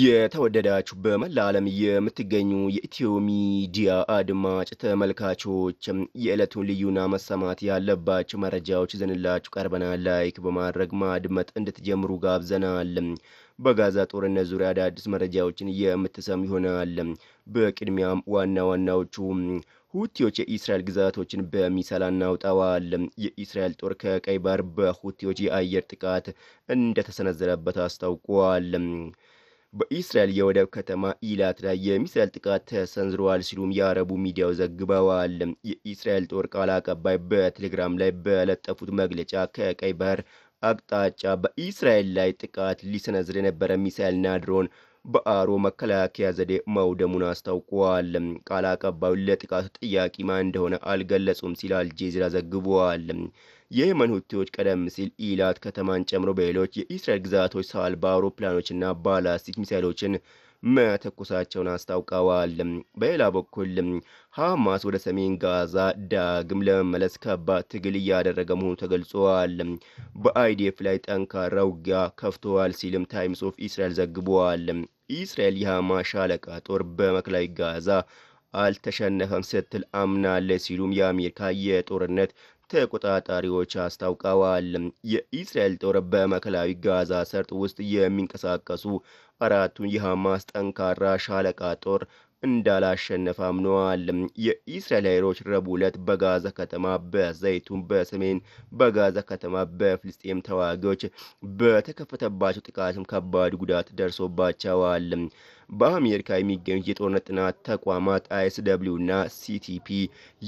የተወደዳችሁ በመላው የምትገኙ የኢትዮ ሚዲያ አድማጭ ተመልካቾች የዕለቱን ልዩና መሰማት ያለባችሁ መረጃዎች ዘንላችሁ ቀርበናል ላይክ በማድረግ ማድመጥ እንድትጀምሩ ጋብዘናል በጋዛ ጦርነት ዙሪያ አዳዲስ መረጃዎችን የምትሰሙ ይሆናል በቅድሚያም ዋናዎቹ ሁቲዎች የእስራኤል ግዛቶችን በሚሳኤልና አውጣዋል የእስራኤል ጦር ከቀይ ባህር በሁቲዎች የአየር ጥቃት እንደተሰነዘረበት አስታውቋል በእስራኤል የወደብ ከተማ ኢላት ላይ የሚሳኤል ጥቃት ተሰንዝሯል ሲሉም የአረቡ ሚዲያው ዘግበዋል የእስራኤል ጦር ቃል አቀባይ በቴሌግራም ላይ በለጠፉት መግለጫ ከቀይ ባህር አቅጣጫ በእስራኤል ላይ ጥቃት ሊሰነዝር የነበረ ሚሳኤልና ድሮን በአሮ መከላከያ ዘዴ ማውደሙን አስታውቋል ቃል አቀባዩ ለጥቃቱ ጥያቄ ማን እንደሆነ አልገለጹም ሲል አልጄዚራ ዘግቧል የየመን ሁቲዎች ቀደም ሲል ኢላት ከተማን ጨምሮ በሌሎች የእስራኤል ግዛቶች ሳልባ አውሮፕላኖችና ባላስቲክ ሚሳኤሎችን መተኮሳቸውን አስታውቀዋል በሌላ በኩል ሐማስ ወደ ሰሜን ጋዛ ዳግም ለመመለስ ከባድ ትግል እያደረገ መሆኑ ተገልጿል በአይዲኤፍ ላይ ጠንካራ ውጊያ ከፍተዋል ሲልም ታይምስ ኦፍ እስራኤል ዘግቧል እስራኤል የሐማስ ሻለቃ ጦር በመከላዊ ጋዛ አልተሸነፈም ስትል አምናለች ሲሉም የአሜሪካ የጦርነት ተቆጣጣሪዎች አስታውቀዋል የእስራኤል ጦር በመከላዊ ጋዛ ሰርጥ ውስጥ የሚንቀሳቀሱ አራቱን የሐማስ ጠንካራ ሻለቃ ጦር እንዳላሸነፈ አምኗል የእስራኤል ኃይሎች ረቡለት በጋዛ ከተማ በዘይቱን በሰሜን በጋዛ ከተማ በፍልስጤም ተዋጊዎች በተከፈተባቸው ጥቃትም ከባድ ጉዳት ደርሶባቸዋል በአሜሪካ የሚገኙ የጦርነት ጥናት ተቋማት ISW እና CTP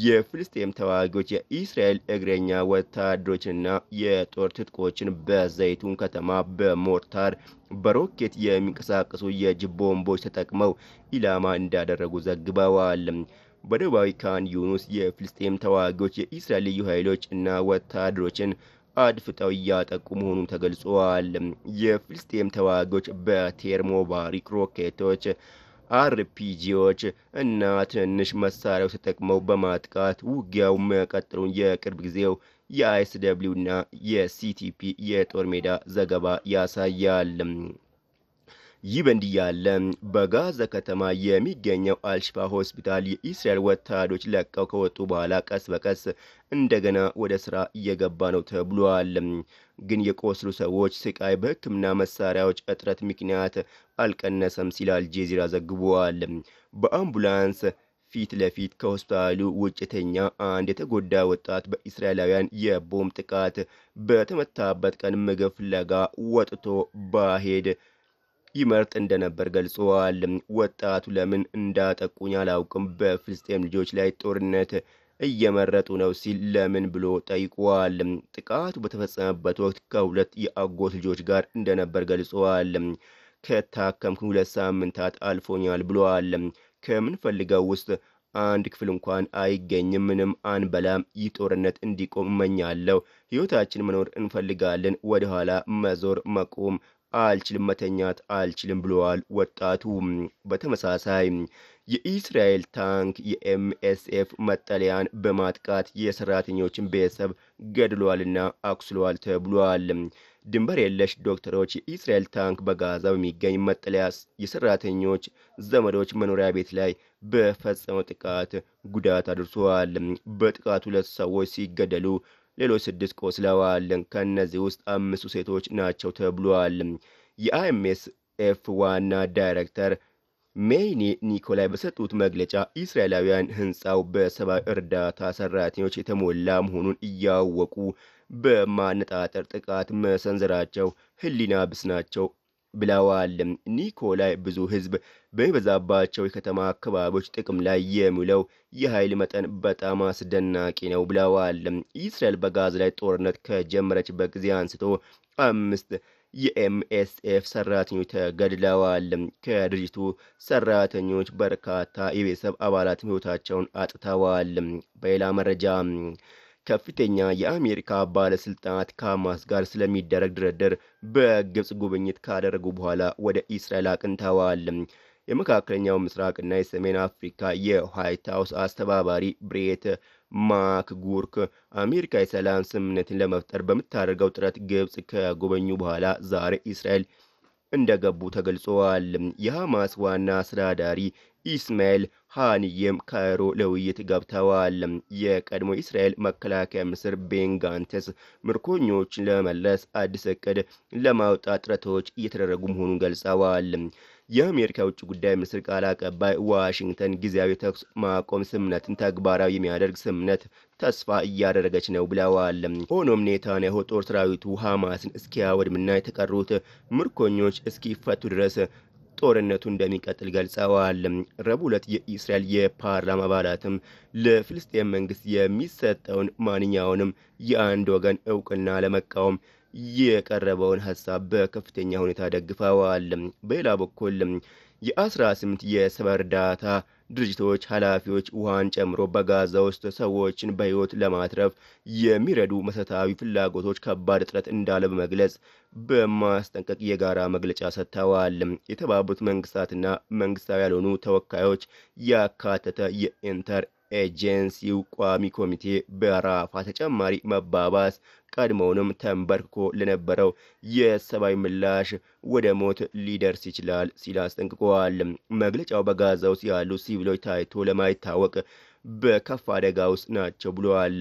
የፍልስጤም ተዋጊዎች የእስራኤል እግረኛ ወታደሮችና የጦር ትጥቆችን በዘይቱን ከተማ በሞርታር በሮኬት የሚንቀሳቀሱ የጅብ ቦምቦች ተጠቅመው ኢላማ እንዳደረጉ ዘግበዋል በደቡባዊ ካን ዩኑስ የፍልስጤም ተዋጊዎች የእስራኤል ልዩ ኃይሎች እና ወታደሮችን አድፍጠው ያጠቁ መሆኑን ተገልጿል የፍልስጤም ተዋጊዎች በቴርሞባሪክ ሮኬቶች አርፒጂዎች እና ትንሽ መሳሪያዎች ተጠቅመው በማጥቃት ውጊያው መቀጠሉን የቅርብ ጊዜው የISW እና የCTP የጦር ሜዳ ዘገባ ያሳያል ይበንዲ ያለ በጋዛ ከተማ የሚገኘው አልሽፋ ሆስፒታል የእስራኤል ወታደሮች ለቀው ከወጡ በኋላ ቀስ በቀስ እንደገና ወደ ስራ እየገባ ነው ተብሏል ግን የቆስሉ ሰዎች ስቃይ በህክምና መሳሪያዎች እጥረት ምክንያት አልቀነሰም ሲል አልጄዚራ ዘግቧል በአምቡላንስ ፊት ለፊት ከሆስፒታሉ ውጭተኛ አንድ የተጎዳ ወጣት በእስራኤላውያን የቦምብ ጥቃት በተመታበት ቀን ምግብ ፍለጋ ወጥቶ ባሄድ ይመርጥ እንደነበር ገልጿል ወጣቱ ለምን እንዳጠቁኝ አላውቅም በፍልስጤም ልጆች ላይ ጦርነት እየመረጡ ነው ሲል ለምን ብሎ ጠይቋል ጥቃቱ በተፈጸመበት ወቅት ከሁለት የአጎት ልጆች ጋር እንደነበር ገልጿል ከታከምኩ 2 ሳምንታት አልፎኛል ብሏል ከምን ፈልጋው ውስጥ አንድ ክፍል እንኳን አይገኝም ምንም አንበላም ይጦርነት እንዲቆም እመኛለሁ ህይወታችን መኖር እንፈልጋለን ወደ ኋላ መዞር መቆም አልችልም መተኛት አልችልም ብለዋል ወጣቱ በተመሳሳይ የእስራኤል ታንክ የMSF መጠለያን በማጥቃት የሰራተኞችን ቤተሰብ ገድሏልና አክስሏል ተብሏል ድንበር የለሽ ዶክተሮች የእስራኤል ታንክ በጋዛ በሚገኝ መጠለያ የሰራተኞች ዘመዶች መኖሪያ ቤት ላይ በፈጸመው ጥቃት ጉዳት አድርሷል በጥቃቱ 2 ሰዎች ሲገደሉ ሌሎች 6 ቆስለዋል ከነዚህ ውስጥ 5 ሴቶች ናቸው ተብሏል የIMSF ዋና ዳይሬክተር ሜኒ ኒኮላይ በሰጡት መግለጫ እስራኤላውያን ህንጻው በሰብአዊ እርዳታ ሰራተኞች የተሞላ መሆኑን እያወቁ በማነጣጠር ጥቃት መሰንዘራቸው ህሊና ቢስ ናቸው ብለዋል ኒኮላይ ብዙ ህዝብ በበዛባቸው የከተማ አካባቢዎች ጥቅም ላይ የሚውለው የኃይል መጠን በጣም አስደናቂ ነው ብለዋል እስራኤል በጋዛ ላይ ጦርነት ከጀመረችበት ጊዜ አንስቶ 5 የMSF ሰራተኞች ተገድለዋል ከድርጅቱ ሰራተኞች በርካታ የቤተሰብ አባላት ህይወታቸውን አጥተዋል በሌላ መረጃ ከፍተኛ የአሜሪካ ባለስልጣናት ከሐማስ ጋር ስለሚደረግ ድርድር በግብጽ ጉብኝት ካደረጉ በኋላ ወደ እስራኤል አቅንተዋል የመካከለኛው ምስራቅና የሰሜን አፍሪካ የዋይት ሃውስ አስተባባሪ ብሬት ማክጉርክ አሜሪካ የሰላም ስምምነትን ለመፍጠር በመታረገው ጥረት ግብጽ ከጉብኙ በኋላ ዛሬ እስራኤል እንደገቡ ተገልጿል የሐማስ ዋና አስተዳዳሪ ኢስማኤል ሃኒየም ካይሮ ለውይይት ገብተዋል የቀድሞ እስራኤል መከላከያ ሚኒስትር ቤንጋንተስ ምርኮኞችን ለመለስ አዲስ እቅድ ለማውጣት ጥረቶች እየተደረጉ መሆኑን ገልጸዋል የአሜሪካ ውጭ ጉዳይ ሚኒስትር ቃል አቀባይ ዋሽንግተን ጊዜያዊ ተኩስ ማቆም ስምምነትን ተግባራዊ የሚያደርግ ስምምነት ተስፋ እያደረገች ነው ብለዋል ሆኖም ኔታንያሁ ጦር ሰራዊቱ ሐማስን እስኪያወድምና የተቀሩት ምርኮኞች እስኪፈቱ ድረስ ጦርነቱ እንደሚቀጥል ገልጸዋል ረቡለት የእስራኤል የፓርላማ አባላትም ለፍልስጤም መንግስት የሚሰጠውን ማንኛውንም የአንድ ወገን ዕውቅና ለመቃወም የቀረበውን ሐሳብ በከፍተኛ ሁኔታ ደግፈዋል በሌላ በኩል የ18 የሰብዓዊ እርዳታ ድርጅቶች ኃላፊዎች ውሃን ጨምሮ በጋዛ ውስጥ ሰዎችን በህይወት ለማትረፍ የሚረዱ መሰረታዊ ፍላጎቶች ከባድ ጥረት እንዳለ በመግለጽ በማስጠንቀቅ የጋራ መግለጫ ሰጥተዋል የተባበሩት መንግስታትና መንግስታዊ ያልሆኑ ተወካዮች ያካተተ የኢንተር ኤጀንሲው ቋሚ ኮሚቴ በራፋ ተጨማሪ መባባስ ቀድሞውንም ተንበርክኮ ለነበረው የሰብዓዊ ምላሽ ወደ ሞት ሊደርስ ይችላል ሲል አስጠንቅቋል መግለጫው በጋዛው ያሉ ሲቪሎች ታይቶ ለማይታወቅ በከፋ አደጋ ውስጥ ናቸው ብሏል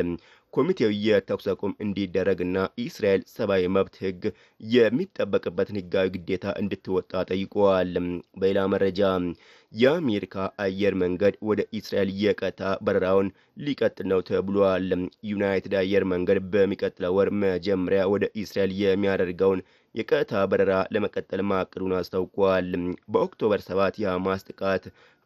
ኮሚቴው የተኩስ አቁም እንዲደረግና እስራኤል ሰብዓዊ መብት ህግ የሚጠበቅበትን ህጋዊ ግዴታ እንድትወጣ ጠይቋል በሌላ መረጃ የአሜሪካ አየር መንገድ ወደ እስራኤል የቀጥታ በረራውን ሊቀጥል ነው ተብሏል ዩናይትድ አየር መንገድ በሚቀጥለው ወር መጀመሪያ ወደ እስራኤል የሚያደርገውን የቀጥታ በረራ ለመቀጠል ማቀዱን አስታውቋል በኦክቶበር 7 የሐማስ ጥቃት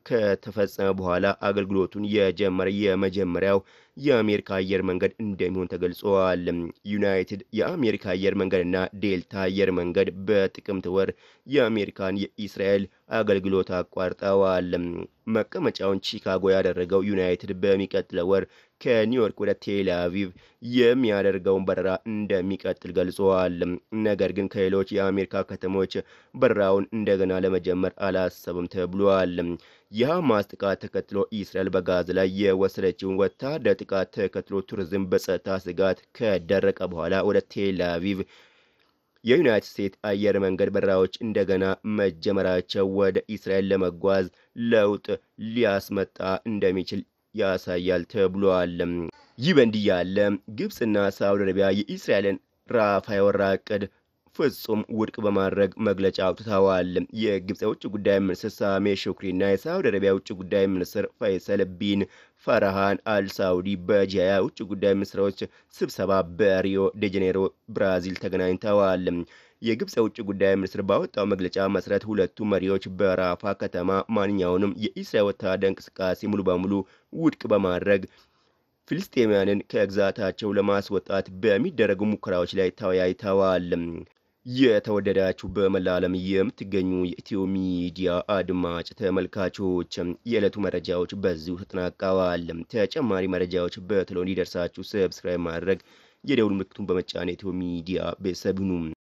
ከተፈጸመ በኋላ አገልግሎቱን የጀመረ የመጀመሪያው የአሜሪካ አየር መንገድ እንደሚሆን ተገልጿል ዩናይትድ የአሜሪካ አየር መንገድና ዴልታ አየር መንገድ በጥቅምት ወር የአሜሪካን የእስራኤል አገልግሎት አቋርጠዋል መቀመጫውን ቺካጎ ያደረገው ዩናይትድ በሚቀጥለው ወር ከኒውዮርክ ወደ ቴል አቪቭ የሚያደርገውን በረራ እንደሚቀጥል ገልጿል ነገር ግን ከሌሎች የአሜሪካ ከተሞች በረራውን እንደገና ለመጀመር አላሰበም ተብሏል የሐማስ ጥቃት ተከትሎ እስራኤል በጋዛ ላይ የወሰደችውን ወታደራዊ ጥቃት ተከትሎ ቱሪዝም በጸጥታ ስጋት ከደረቀ በኋላ ወደ ቴል አቪቭ የዩናይትድ ስቴትስ አየር መንገድ በረራዎች እንደገና መጀመራቸው ወደ እስራኤል ለመጓዝ ለውጥ ሊያስመጣ እንደሚችል ያሳያል ተብሏል ይህ በእንዲህ ያለ ግብጽና ሳዑዲ አረቢያ የእስራኤልን ራፋ ያወራቀድ ፍጹም ውድቅ በማድረግ መግለጫ አውጥተዋል የግብጽ የውጭ ጉዳይ ሚኒስትር ሳሜህ ሹክሪና የሳዑዲ አረቢያ የውጭ ጉዳይ ሚኒስትር ፈይሰል ቢን ፈርሃን አልሳዑዲ በጂያ የውጭ ጉዳይ ሚኒስትሮች ስብሰባ በሪዮ ደ ጄኔሮ ብራዚል ተገናኝተዋል የግብጽ የውጭ ጉዳይ ሚኒስትር ባወጣው መግለጫ መሰረት ሁለቱ መሪዎች በራፋ ከተማ ማንኛውንም የእስራኤል ወታደራዊ እንቅስቃሴ ሙሉ በሙሉ ውድቅ በማድረግ ፍልስጤማውያንን ከግዛታቸው ለማስወጣት በሚደረጉ ሙከራዎች ላይ ተወያይተዋል የተወደዳችሁ በመላው ዓለም የምትገኙ የኢትዮ ሚዲያ አድማጭ ተመልካቾች የዕለቱ መረጃዎች በዚሁ ተጠናቀዋል ተጨማሪ መረጃዎች በቶሎ እንዲደርሳችሁ ሰብስክራይብ ማድረግ የደውል ምልክቱን በመጫን የኢትዮ ሚዲያ ቤተሰብ ሁኑ